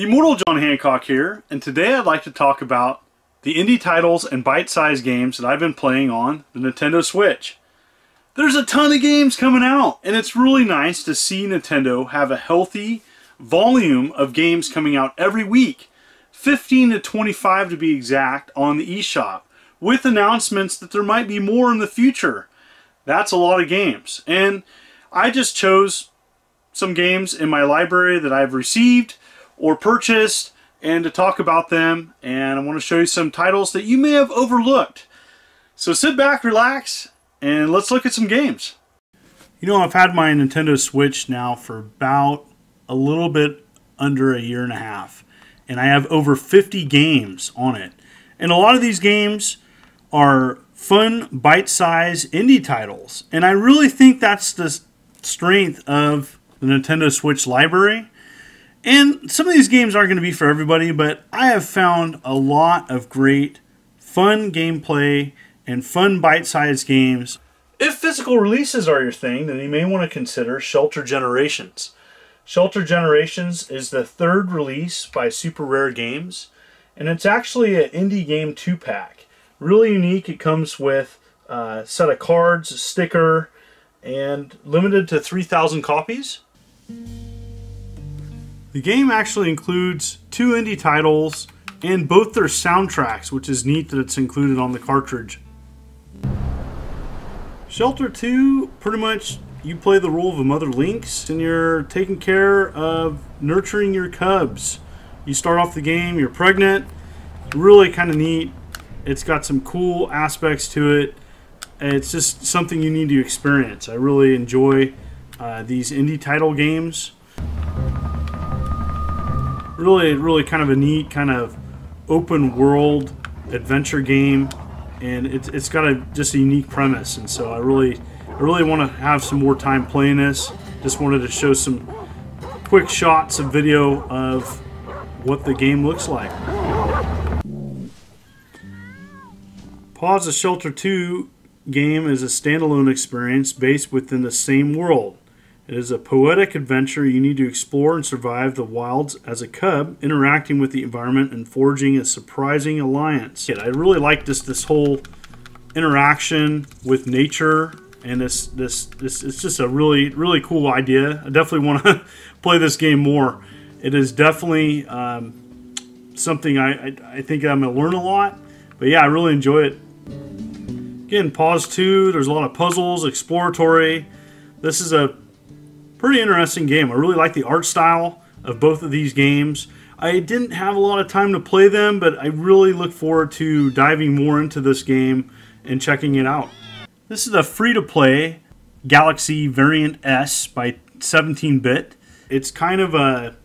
The immortal John Hancock here, and today I'd like to talk about the indie titles and bite-sized games that I've been playing on the Nintendo Switch. There's a ton of games coming out, and it's really nice to see Nintendo have a healthy volume of games coming out every week, 15 to 25 to be exact, on the eShop, with announcements that there might be more in the future. That's a lot of games, and I just chose some games in my library that I've received or purchased, and to talk about them. And I want to show you some titles that you may have overlooked. So sit back, relax, and let's look at some games. You know, I've had my Nintendo Switch now for about a little bit under a year and a half, and I have over 50 games on it. And a lot of these games are fun, bite-sized indie titles. And I really think that's the strength of the Nintendo Switch library. And some of these games aren't going to be for everybody, but I have found a lot of great, fun gameplay and fun bite-sized games. If physical releases are your thing, then you may want to consider Shelter Generations. Shelter Generations is the third release by Super Rare Games, and it's actually an indie game 2-pack. Really unique. It comes with a set of cards, a sticker, and limited to 3,000 copies. The game actually includes two indie titles and both their soundtracks, which is neat that it's included on the cartridge. Shelter 2, pretty much you play the role of a mother lynx and you're taking care of nurturing your cubs. You start off the game, you're pregnant. Really kind of neat. It's got some cool aspects to it. It's just something you need to experience. I really enjoy these indie title games. Really kind of a neat kind of open world adventure game, and it's got just a unique premise, and so I really want to have some more time playing this. Just wanted to show some quick shots of video of what the game looks like. Pause. The Shelter 2 game is a standalone experience based within the same world. It is a poetic adventure. You need to explore and survive the wilds as a cub, interacting with the environment and forging a surprising alliance. I really like this whole interaction with nature, and this it's just a really cool idea. I definitely want to play this game more. It is definitely something I think I'm going to learn a lot, but yeah, I really enjoy it. Again, Pause 2, there's a lot of puzzles, exploratory. This is a pretty interesting game. I really like the art style of both of these games. I didn't have a lot of time to play them, but I really look forward to diving more into this game and checking it out. This is the free-to-play Galaxy variant S by 17-bit. It's kind of a,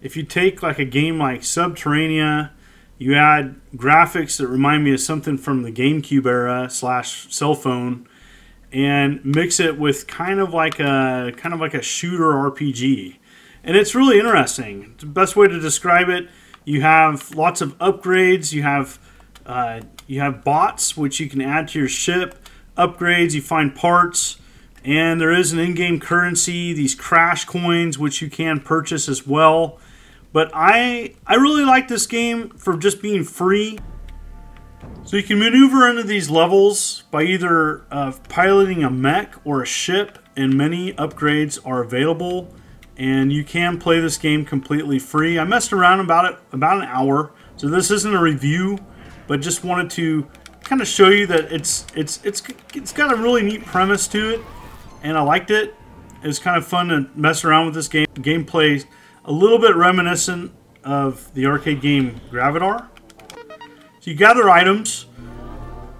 if you take like a game like Subterranea, you add graphics that remind me of something from the GameCube era / cell phone, and mix it with kind of like a shooter RPG, and it's really interesting. It's the best way to describe it. You have lots of upgrades. You have bots which you can add to your ship. Upgrades. You find parts, and there is an in-game currency. These crash coins which you can purchase as well. But I really like this game for just being free. So you can maneuver into these levels by either piloting a mech or a ship, and many upgrades are available, and you can play this game completely free. I messed around about an hour, so this isn't a review, but just wanted to kind of show you that it's got a really neat premise to it, and I liked it. It was kind of fun to mess around with this game. Gameplay a little bit reminiscent of the arcade game Gravitar. You gather items,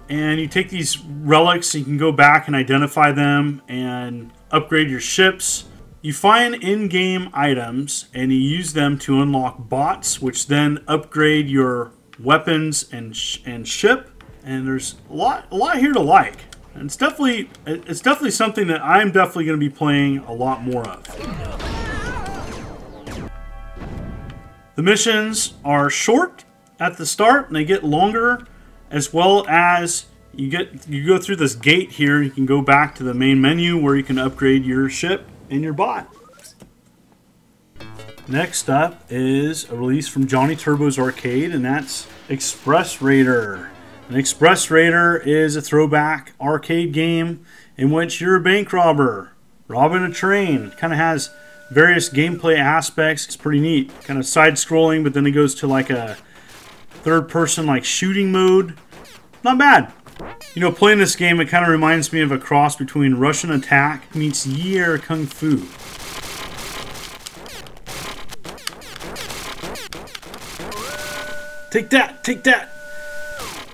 and you take these relics, and you can go back and identify them and upgrade your ships. You find in-game items, and you use them to unlock bots, which then upgrade your weapons and ship. And there's a lot here to like. And it's definitely something that I'm definitely going to be playing a lot more of. The missions are short at the start, and they get longer, as well as you go through this gate here. You can go back to the main menu where you can upgrade your ship and your bot. Next up is a release from Johnny Turbo's Arcade, and that's Express Raider. And Express Raider is a throwback arcade game in which you're a bank robber, robbing a train. It kind of has various gameplay aspects. It's pretty neat. Kind of side-scrolling, but then it goes to like a third-person like shooting mode. Not bad. You know, playing this game, it kind of reminds me of a cross between Russian Attack meets Yie Ar Kung Fu. Take that! Take that!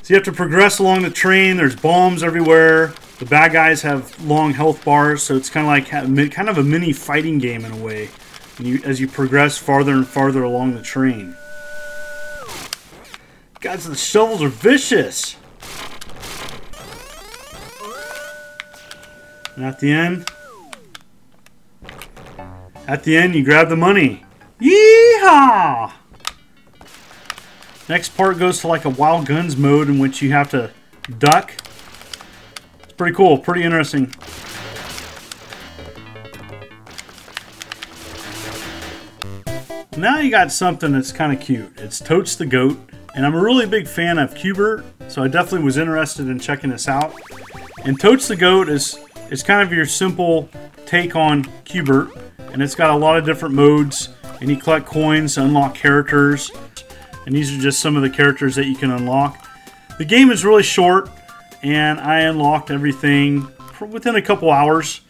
So you have to progress along the train. There's bombs everywhere. The bad guys have long health bars, so it's kind of a mini fighting game in a way. And as you progress farther and farther along the train. Guys, the shovels are vicious! And at the end, you grab the money. Yeehaw! Next part goes to like a Wild Guns mode in which you have to duck. It's pretty cool, pretty interesting. Now you got something that's kind of cute. It's Totes the Goat, and I'm a really big fan of QBert, so I definitely was interested in checking this out. And Totes the Goat is kind of your simple take on QBert, and it's got a lot of different modes, and you collect coins to unlock characters. And these are just some of the characters that you can unlock. The game is really short, and I unlocked everything within a couple hours.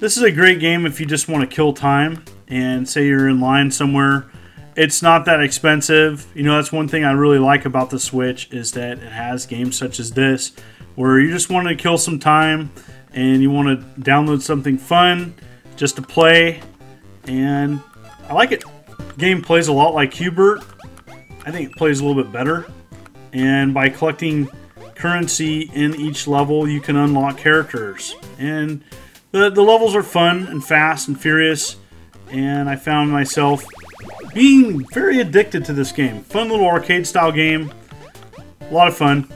This is a great game if you just want to kill time and say you're in line somewhere. It's not that expensive. You know, that's one thing I really like about the Switch is that it has games such as this where you just want to kill some time and you want to download something fun just to play. And I like it. The game plays a lot like QBert. I think it plays a little bit better, and by collecting currency in each level you can unlock characters, and the levels are fun and fast and furious, and I found myself being very addicted to this game. Fun little arcade style game, a lot of fun.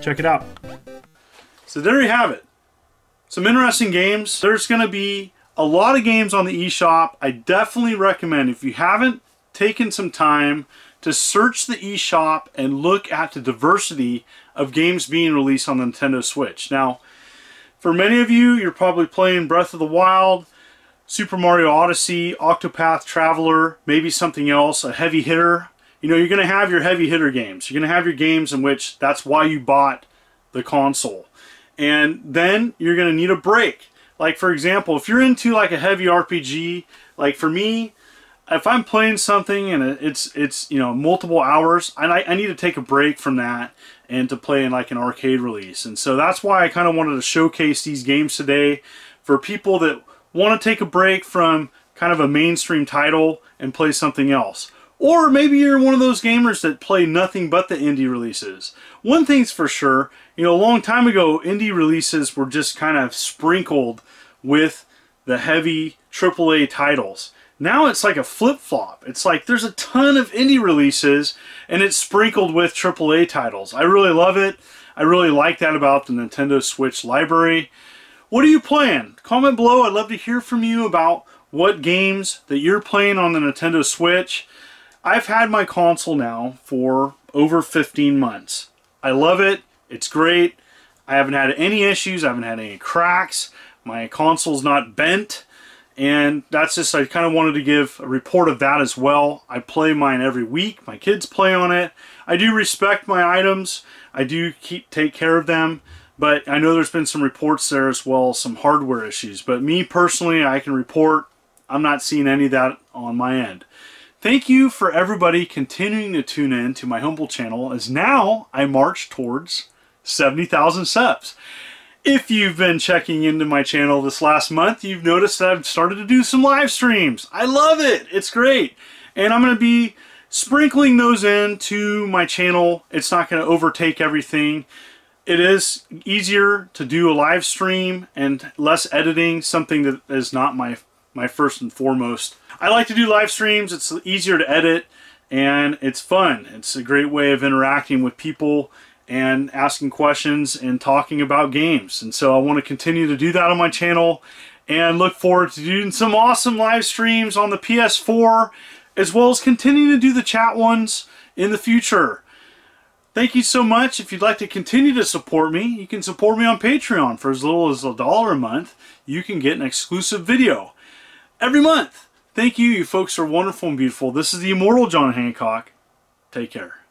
Check it out. So there you have it, some interesting games. There's gonna be a lot of games on the eShop. I definitely recommend, if you haven't taken some time to search the eShop and look at the diversity of games being released on the Nintendo Switch. Now, for many of you, you're probably playing Breath of the Wild, Super Mario Odyssey, Octopath Traveler, maybe something else, a heavy hitter. You know, you're gonna have your heavy hitter games. You're gonna have your games in which that's why you bought the console. And then you're gonna need a break. Like, for example, if you're into like a heavy RPG, like for me, if I'm playing something and it's you know, multiple hours, and I need to take a break from that and to play in like an arcade release. And so that's why I kind of wanted to showcase these games today for people that want to take a break from kind of a mainstream title and play something else. Or maybe you're one of those gamers that play nothing but the indie releases. One thing's for sure, you know, a long time ago, indie releases were just kind of sprinkled with the heavy AAA titles. Now it's like a flip-flop. It's like there's a ton of indie releases and it's sprinkled with AAA titles. I really love it. I really like that about the Nintendo Switch library. What are you playing? Comment below. I'd love to hear from you about what games that you're playing on the Nintendo Switch. I've had my console now for over 15 months. I love it. It's great. I haven't had any issues. I haven't had any cracks. My console's not bent. And that's just, I kind of wanted to give a report of that as well. I play mine every week. My kids play on it. I do respect my items. I do take care of them. But I know there's been some reports there as well, some hardware issues. But me personally, I can report I'm not seeing any of that on my end. Thank you for everybody continuing to tune in to my humble channel, as now I march towards 70,000 subs. If you've been checking into my channel this last month, you've noticed that I've started to do some live streams. I love it. It's great. And I'm going to be sprinkling those into my channel. It's not going to overtake everything. It is easier to do a live stream and less editing, something that is not my first and foremost. I like to do live streams. It's easier to edit and it's fun. It's a great way of interacting with people and asking questions and talking about games. And so I want to continue to do that on my channel and look forward to doing some awesome live streams on the PS4 as well as continuing to do the chat ones in the future. Thank you so much. If you'd like to continue to support me, you can support me on Patreon for as little as $1 a month. You can get an exclusive video every month. Thank you. You folks are wonderful and beautiful. This is the immortal John Hancock. Take care.